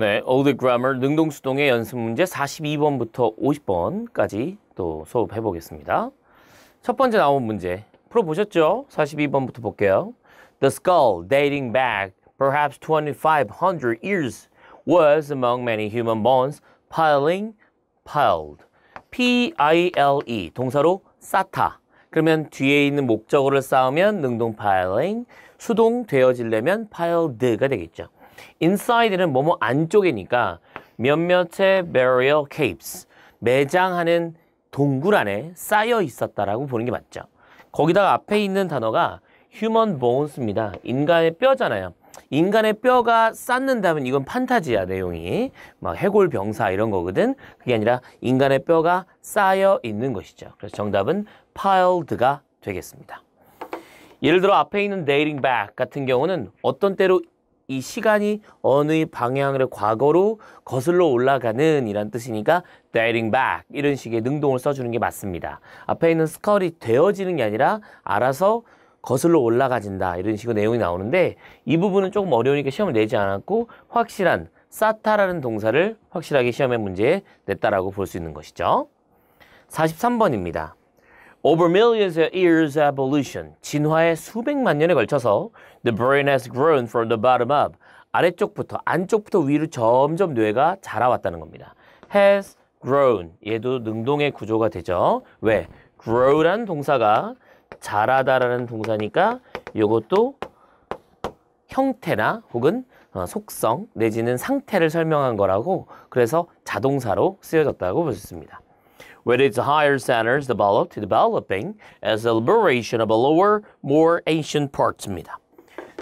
네, Old Grammar 능동수동의 연습 문제 42번부터 50번까지 또 수업해 보겠습니다. 첫 번째 나온 문제 풀어보셨죠? 42번부터 볼게요. The skull dating back perhaps 2500 years was among many human bones piled. P-I-L-E 동사로 쌓다. 그러면 뒤에 있는 목적어를 쌓으면 능동 piling, 수동 되어지려면 piled가 되겠죠. inside는 뭐뭐 안쪽이니까 몇몇의 burial caves, 매장하는 동굴 안에 쌓여 있었다라고 보는 게 맞죠. 거기다가 앞에 있는 단어가 human bones입니다. 인간의 뼈잖아요. 인간의 뼈가 쌓는다면 이건 판타지야, 내용이. 막 해골병사 이런 거거든. 그게 아니라 인간의 뼈가 쌓여 있는 것이죠. 그래서 정답은 piled가 되겠습니다. 예를 들어 앞에 있는 dating back 같은 경우는 어떤 때로 이 시간이 어느 방향으로 과거로 거슬러 올라가는 이란 뜻이니까 dating back 이런 식의 능동을 써주는 게 맞습니다. 앞에 있는 스컬이 되어지는 게 아니라 알아서 거슬러 올라가진다 이런 식의 내용이 나오는데 이 부분은 조금 어려우니까 시험을 내지 않았고 확실한 쌓다라는 동사를 확실하게 시험의 문제에 냈다라고 볼 수 있는 것이죠. 43번입니다. Over millions of years of evolution, 진화의 수백만 년에 걸쳐서 the brain has grown from the bottom up, 아래쪽부터 안쪽부터 위로 점점 뇌가 자라왔다는 겁니다. has grown, 얘도 능동의 구조가 되죠. 왜? grow라는 동사가 자라다라는 동사니까 이것도 형태나 혹은 속성 내지는 상태를 설명한 거라고 그래서 자동사로 쓰여졌다고 볼 수 있습니다. With its higher centers developed, developing as the liberation of a lower, more ancient parts입니다.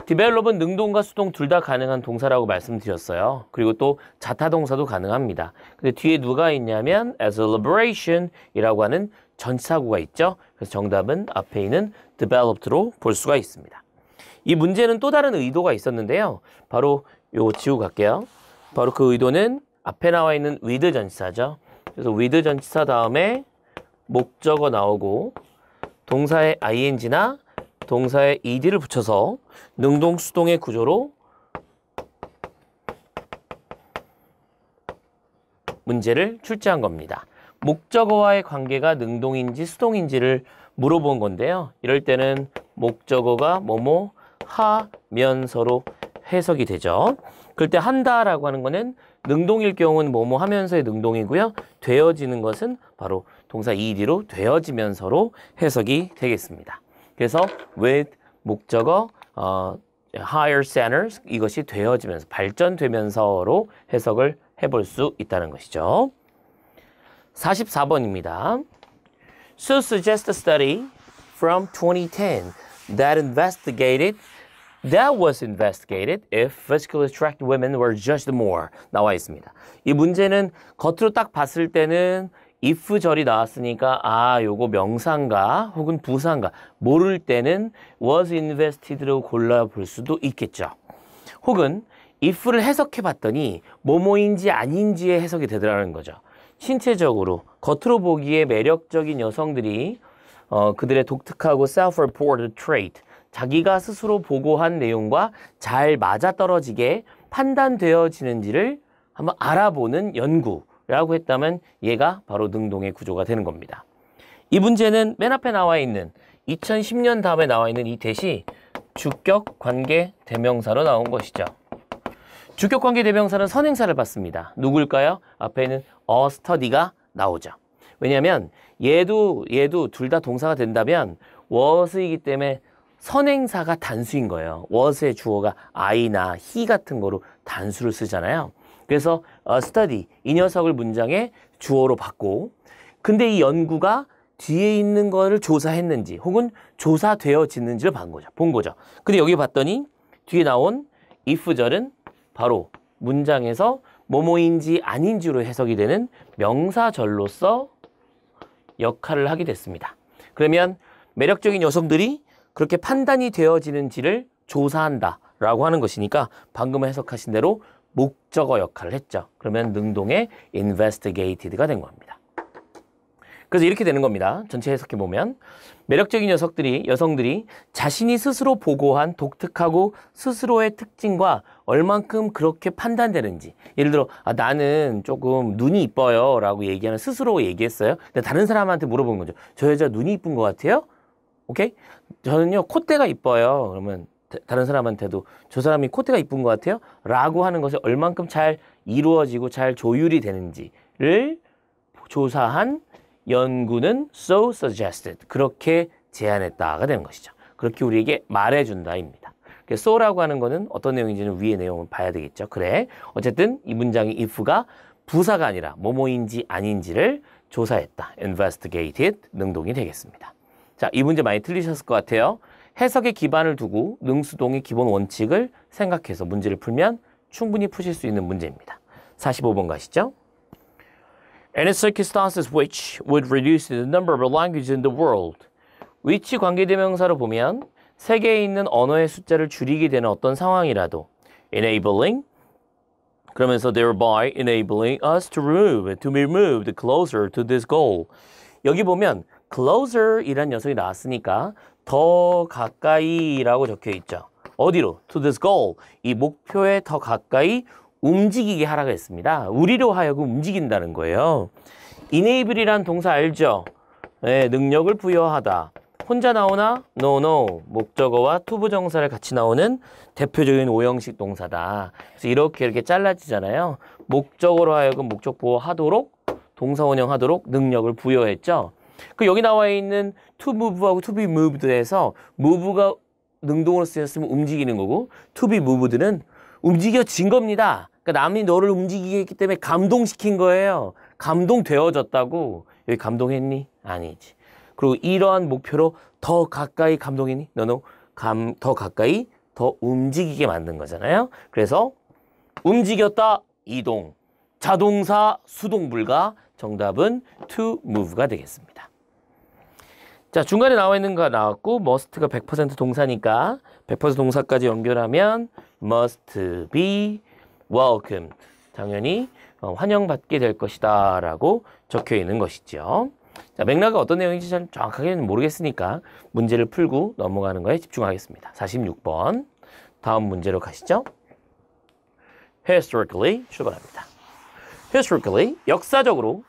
develop은 능동과 수동 둘 다 가능한 동사라고 말씀드렸어요. 그리고 또 자타동사도 가능합니다. 근데 뒤에 누가 있냐면 as a liberation이라고 하는 전치사구가 있죠. 그래서 정답은 앞에 있는 developed로 볼 수가 있습니다. 이 문제는 또 다른 의도가 있었는데요. 바로 요거 지우고 갈게요. 바로 그 의도는 앞에 나와 있는 with 전치사죠. 그래서 with 전치사 다음에 목적어 나오고 동사에 ing나 동사에 ed를 붙여서 능동 수동의 구조로 문제를 출제한 겁니다. 목적어와의 관계가 능동인지 수동인지를 물어본 건데요. 이럴 때는 목적어가 뭐뭐 하면서로 해석이 되죠. 그럴 때 한다라고 하는 거는 능동일 경우는 뭐뭐 하면서의 능동이고요. 되어지는 것은 바로 동사 ed로 되어지면서로 해석이 되겠습니다. 그래서 with 목적어 higher centers 이것이 되어지면서 발전되면서로 해석을 해볼 수 있다는 것이죠. 44번입니다. So suggest a study from 2010 that was investigated if physically attracted women were judged more 나와 있습니다. 이 문제는 겉으로 딱 봤을 때는 if 절이 나왔으니까 아 요거 명사인가 혹은 부사인가 모를 때는 was invested로 골라볼 수도 있겠죠. 혹은 if를 해석해봤더니 뭐뭐인지 아닌지의 해석이 되더라는 거죠. 신체적으로 겉으로 보기에 매력적인 여성들이 그들의 독특하고 self-reported trait 자기가 스스로 보고한 내용과 잘 맞아떨어지게 판단되어지는지를 한번 알아보는 연구라고 했다면 얘가 바로 능동의 구조가 되는 겁니다. 이 문제는 맨 앞에 나와 있는 2010년 다음에 나와 있는 이 대시 주격 관계 대명사로 나온 것이죠. 주격 관계 대명사는 선행사를 받습니다. 누굴까요? 앞에 있는 a study가 나오죠. 왜냐하면 얘도 둘 다 동사가 된다면 was이기 때문에 선행사가 단수인 거예요. was의 주어가 I나 he 같은 거로 단수를 쓰잖아요. 그래서 a study, 이 녀석을 문장의 주어로 받고 근데 이 연구가 뒤에 있는 거를 조사했는지 혹은 조사되어지는지를 본 거죠. 근데 여기 봤더니 뒤에 나온 if절은 바로 문장에서 뭐뭐인지 아닌지로 해석이 되는 명사절로서 역할을 하게 됐습니다. 그러면 매력적인 여성들이 그렇게 판단이 되어지는지를 조사한다라고 하는 것이니까 방금 해석하신 대로 목적어 역할을 했죠. 그러면 능동의 investigated가 된 겁니다. 그래서 이렇게 되는 겁니다. 전체 해석해 보면 매력적인 여성들이 자신이 스스로 보고한 독특하고 스스로의 특징과 얼만큼 그렇게 판단되는지, 예를 들어 나는 조금 눈이 이뻐요 라고 얘기하는 스스로 얘기했어요. 근데 다른 사람한테 물어보는 거죠. 저 여자 눈이 이쁜 것 같아요? 오케이? 저는요 콧대가 이뻐요. 그러면 다른 사람한테도 저 사람이 콧대가 이쁜 것 같아요? 라고 하는 것이 얼만큼 잘 이루어지고 잘 조율이 되는지를 조사한 연구는 so suggested, 그렇게 제안했다가 되는 것이죠. 그렇게 우리에게 말해준다입니다. so라고 하는 거는 어떤 내용인지는 위의 내용을 봐야 되겠죠. 그래, 어쨌든 이 문장의 if가 부사가 아니라 뭐뭐인지 아닌지를 조사했다. investigated 능동이 되겠습니다. 자, 이 문제 많이 틀리셨을 것 같아요. 해석의 기반을 두고 능수동의 기본 원칙을 생각해서 문제를 풀면 충분히 푸실 수 있는 문제입니다. 45번 가시죠. Any circumstances which would reduce the number of languages in the world. which 관계대명사로 보면 세계에 있는 언어의 숫자를 줄이게 되는 어떤 상황이라도 enabling, 그러면서 thereby enabling us to be moved closer to this goal. 여기 보면 closer 이란 녀석이 나왔으니까 더 가까이 라고 적혀 있죠. 어디로? to this goal, 이 목표에 더 가까이 움직이게 하라고 했습니다. 우리로 하여금 움직인다는 거예요. enable이란 동사 알죠? 네, 능력을 부여하다. 혼자 나오나? no. 목적어와 투부정사를 같이 나오는 대표적인 5형식 동사다. 그래서 이렇게 잘라지잖아요. 목적어로 하여금 목적 보호하도록, 동사 원형하도록 능력을 부여했죠. 그 여기 나와 있는 to move하고 to be moved에서 move가 능동으로 쓰였으면 움직이는 거고 to be moved는 움직여진 겁니다. 그러니까 남이 너를 움직이게 했기 때문에 감동시킨 거예요. 감동되어졌다고. 여기 감동했니? 아니지. 그리고 이러한 목표로 더 가까이 감동했니? 너는 더 가까이 더 움직이게 만든 거잖아요. 그래서 움직였다, 이동. 자동사, 수동 불가. 정답은 to move가 되겠습니다. 자, 중간에 나와 있는 거 나왔고 must가 100% 동사니까 100% 동사까지 연결하면 must be welcome, 당연히 환영받게 될 것이다 라고 적혀 있는 것이죠. 자, 맥락이 어떤 내용인지 잘 정확하게는 모르겠으니까 문제를 풀고 넘어가는 거에 집중하겠습니다. 46번 다음 문제로 가시죠. Historically 출발합니다. Historically, 역사적으로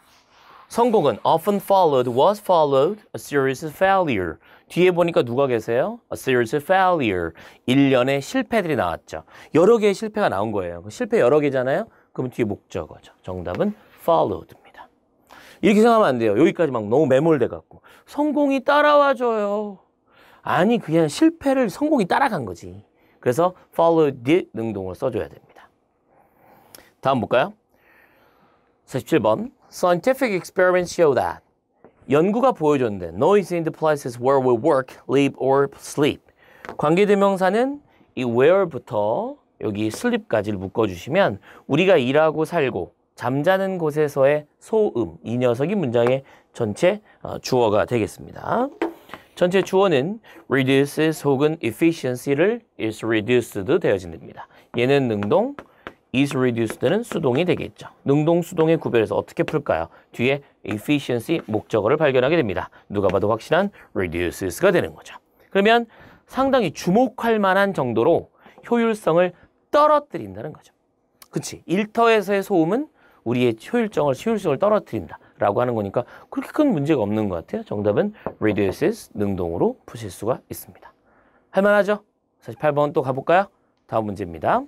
성공은 often followed, was followed, a series of failure. 뒤에 보니까 누가 계세요? A series of failure. 1년의 실패들이 나왔죠. 여러 개의 실패가 나온 거예요. 실패 여러 개잖아요? 그럼 뒤에 목적어죠. 정답은 followed입니다. 이렇게 생각하면 안 돼요. 여기까지 막 너무 매몰돼갖고 성공이 따라와줘요. 아니, 그냥 실패를 성공이 따라간 거지. 그래서 followed 능동으로 써줘야 됩니다. 다음 볼까요? 47번 Scientific experiments show that. 연구가 보여줬는데 noise in the places where we work, live or sleep. 관계대명사는 이 where부터 여기 sleep까지를 묶어주시면 우리가 일하고 살고 잠자는 곳에서의 소음, 이 녀석이 문장의 전체 주어가 되겠습니다. 전체 주어는 reduces 혹은 efficiency를 is reduced 되어집니다. 얘는 능동, is reduced는 수동이 되겠죠. 능동, 수동의 구별에서 어떻게 풀까요? 뒤에 efficiency 목적어를 발견하게 됩니다. 누가 봐도 확실한 reduces가 되는 거죠. 그러면 상당히 주목할 만한 정도로 효율성을 떨어뜨린다는 거죠. 그치? 일터에서의 소음은 우리의 효율성을 떨어뜨린다 라고 하는 거니까 그렇게 큰 문제가 없는 것 같아요. 정답은 reduces 능동으로 푸실 수가 있습니다. 할만하죠? 48번 또 가볼까요? 다음 문제입니다.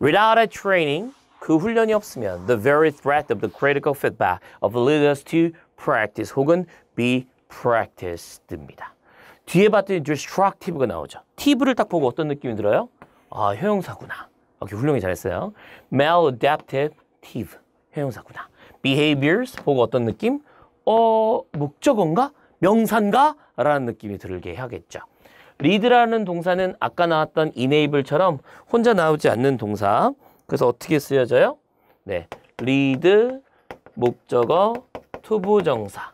Without a training, 그 훈련이 없으면 the very threat of the critical feedback of leaders to practice 혹은 be practiced입니다. 뒤에 봤더니 destructive가 나오죠. tive를 딱 보고 어떤 느낌이 들어요? 아, 형용사구나. 오케이, 훌륭히 잘했어요. maladaptive, 형용사구나. behaviors 보고 어떤 느낌? 목적어인가? 명사인가? 라는 느낌이 들게 하겠죠. 리드라는 동사는 아까 나왔던 enable처럼 혼자 나오지 않는 동사. 그래서 어떻게 쓰여져요? 네, 리드, 목적어, 투부정사.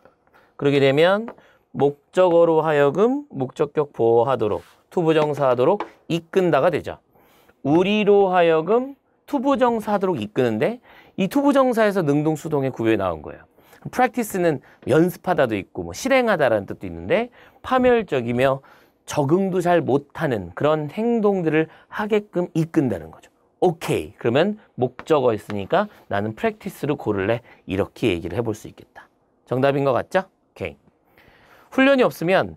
그러게 되면 목적어로 하여금 목적격 보호하도록, 투부정사하도록 이끈다가 되죠. 우리로 하여금 투부정사하도록 이끄는데 이 투부정사에서 능동, 수동의 구별이 나온 거예요. practice는 연습하다도 있고 뭐 실행하다라는 뜻도 있는데 파멸적이며 적응도 잘 못하는 그런 행동들을 하게끔 이끈다는 거죠. 오케이, 그러면 목적어 있으니까 나는 practice로 고를래, 이렇게 얘기를 해볼 수 있겠다. 정답인 것 같죠? 오케이. 훈련이 없으면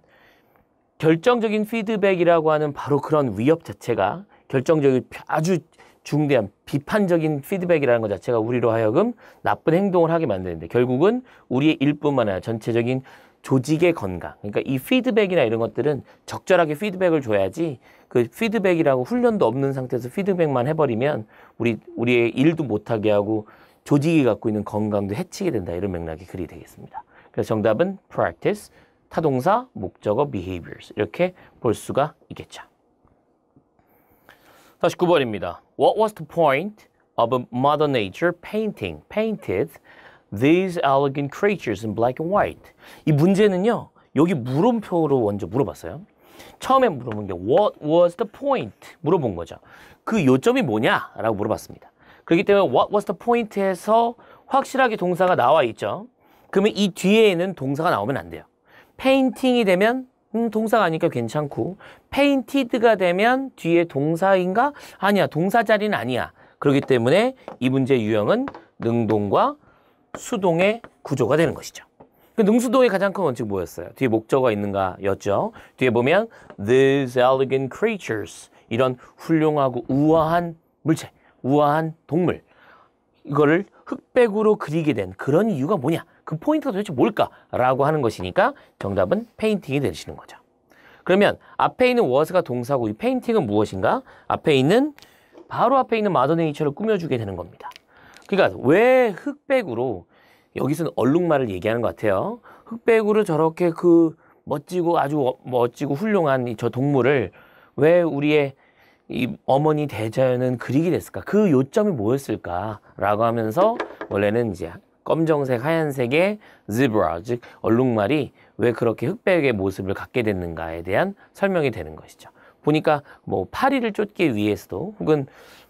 결정적인 피드백이라고 하는 바로 그런 위협 자체가, 결정적인 아주 중대한 비판적인 피드백이라는 것 자체가 우리로 하여금 나쁜 행동을 하게 만드는데, 결국은 우리의 일뿐만 아니라 전체적인 조직의 건강, 그러니까 이 피드백이나 이런 것들은 적절하게 피드백을 줘야지, 그 피드백이라고 훈련도 없는 상태에서 피드백만 해버리면 우리의 일도 못하게 하고 조직이 갖고 있는 건강도 해치게 된다, 이런 맥락이 글이 되겠습니다. 그래서 정답은 practice, 타동사, 목적어, behaviors, 이렇게 볼 수가 있겠죠. 다시 9번입니다. What was the point of a Mother Nature painted these elegant creatures in black and white? 이 문제는요, 여기 물음표로 먼저 물어봤어요. 처음에 물어본 게 what was the point? 물어본 거죠. 그 요점이 뭐냐라고 물어봤습니다. 그렇기 때문에 what was the point에서 확실하게 동사가 나와 있죠. 그러면 이 뒤에는 동사가 나오면 안 돼요. painting이 되면 동사가 아니니까 괜찮고, painted가 되면 뒤에 동사인가? 아니야, 동사 자리는 아니야. 그렇기 때문에 이 문제의 유형은 능동과 수동의 구조가 되는 것이죠. 그 능수동의 가장 큰 원칙 뭐였어요? 뒤에 목적어가 있는가였죠. 뒤에 보면 these elegant creatures, 이런 훌륭하고 우아한 물체, 우아한 동물, 이거를 흑백으로 그리게 된 그런 이유가 뭐냐? 그 포인트가 도대체 뭘까라고 하는 것이니까 정답은 페인팅이 되시는 거죠. 그러면 앞에 있는 was가 동사고 이 페인팅은 무엇인가? 앞에 있는, 바로 앞에 있는 마더 네이처를 꾸며주게 되는 겁니다. 그러니까 왜 흑백으로, 여기서는 얼룩말을 얘기하는 것 같아요. 흑백으로 저렇게 그 멋지고 아주 멋지고 훌륭한 저 동물을 왜 우리의 이 어머니 대자연은 그리게 됐을까? 그 요점이 뭐였을까라고 하면서, 원래는 이제 검정색, 하얀색의 zebra, 즉 얼룩말이 왜 그렇게 흑백의 모습을 갖게 됐는가에 대한 설명이 되는 것이죠. 보니까 뭐 파리를 쫓기 위해서도, 혹은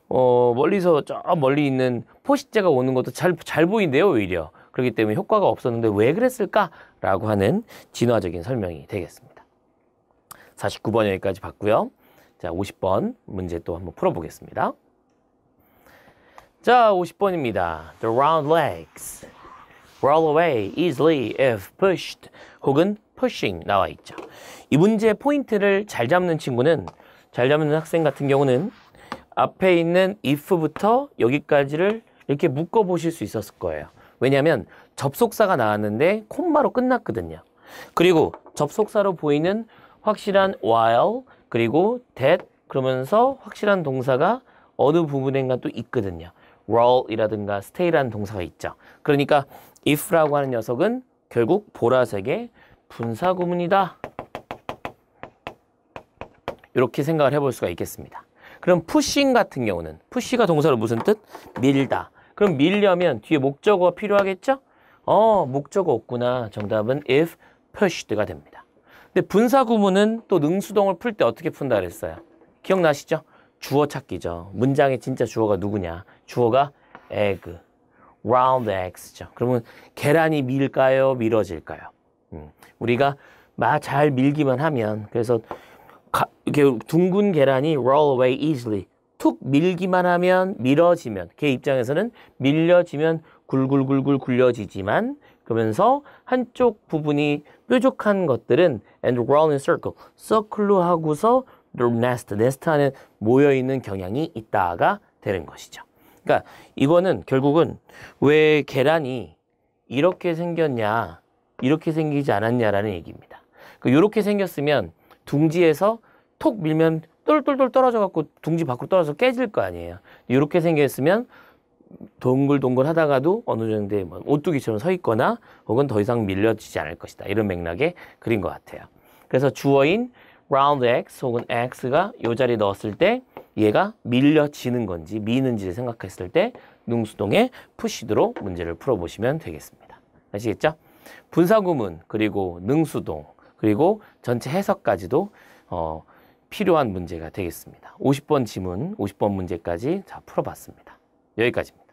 멀리서 저 멀리 있는 포식자가 오는 것도 잘 보인대요, 오히려. 그렇기 때문에 효과가 없었는데 왜 그랬을까라고 하는 진화적인 설명이 되겠습니다. 49번 여기까지 봤고요. 자, 50번 문제 또 한번 풀어보겠습니다. 자, 50번입니다. The round legs roll away easily if pushed, 혹은 pushing 나와 있죠. 이 문제의 포인트를 잘 잡는 학생 같은 경우는 앞에 있는 if부터 여기까지를 이렇게 묶어 보실 수 있었을 거예요. 왜냐하면 접속사가 나왔는데 콤마로 끝났거든요. 그리고 접속사로 보이는 확실한 while, 그리고 that, 그러면서 확실한 동사가 어느 부분인가 또 있거든요. roll이라든가 stay라는 동사가 있죠. 그러니까 if라고 하는 녀석은 결국 보라색의 분사구문이다, 이렇게 생각을 해볼 수가 있겠습니다. 그럼 pushing 같은 경우는, push가 동사로 무슨 뜻? 밀다. 그럼 밀려면 뒤에 목적어가 필요하겠죠? 목적어 없구나. 정답은 if pushed가 됩니다. 근데 분사구문은 또 능수동을 풀 때 어떻게 푼다 그랬어요? 기억나시죠? 주어 찾기죠. 문장의 진짜 주어가 누구냐? 주어가 egg, round eggs죠. 그러면 계란이 밀까요, 밀어질까요? 우리가 잘 밀기만 하면, 그래서 이렇게 둥근 계란이 roll away easily, 툭 밀기만 하면 밀어지면, 걔 입장에서는 밀려지면 굴굴굴굴 굴려지지만, 그러면서 한쪽 부분이 뾰족한 것들은 and roll in circle, 서클로 하고서 nest 안에 모여있는 경향이 있다가 되는 것이죠. 그러니까 이거는 결국은 왜 계란이 이렇게 생겼냐, 이렇게 생기지 않았냐라는 얘기입니다. 그러니까 이렇게 생겼으면 둥지에서 톡 밀면 똘똘똘 떨어져 갖고 둥지 밖으로 떨어져 깨질 거 아니에요. 이렇게 생겼으면 동글동글 하다가도 어느 정도에 오뚜기처럼 서 있거나, 혹은 더 이상 밀려지지 않을 것이다, 이런 맥락의 글인 것 같아요. 그래서 주어인 round x 혹은 x가 이 자리에 넣었을 때 얘가 밀려지는 건지 미는지를 생각했을 때 능수동의 pushed로 문제를 풀어보시면 되겠습니다. 아시겠죠? 분사구문, 그리고 능수동, 그리고 전체 해석까지도 필요한 문제가 되겠습니다. 50번 지문, 50번 문제까지 다 풀어봤습니다. 여기까지입니다.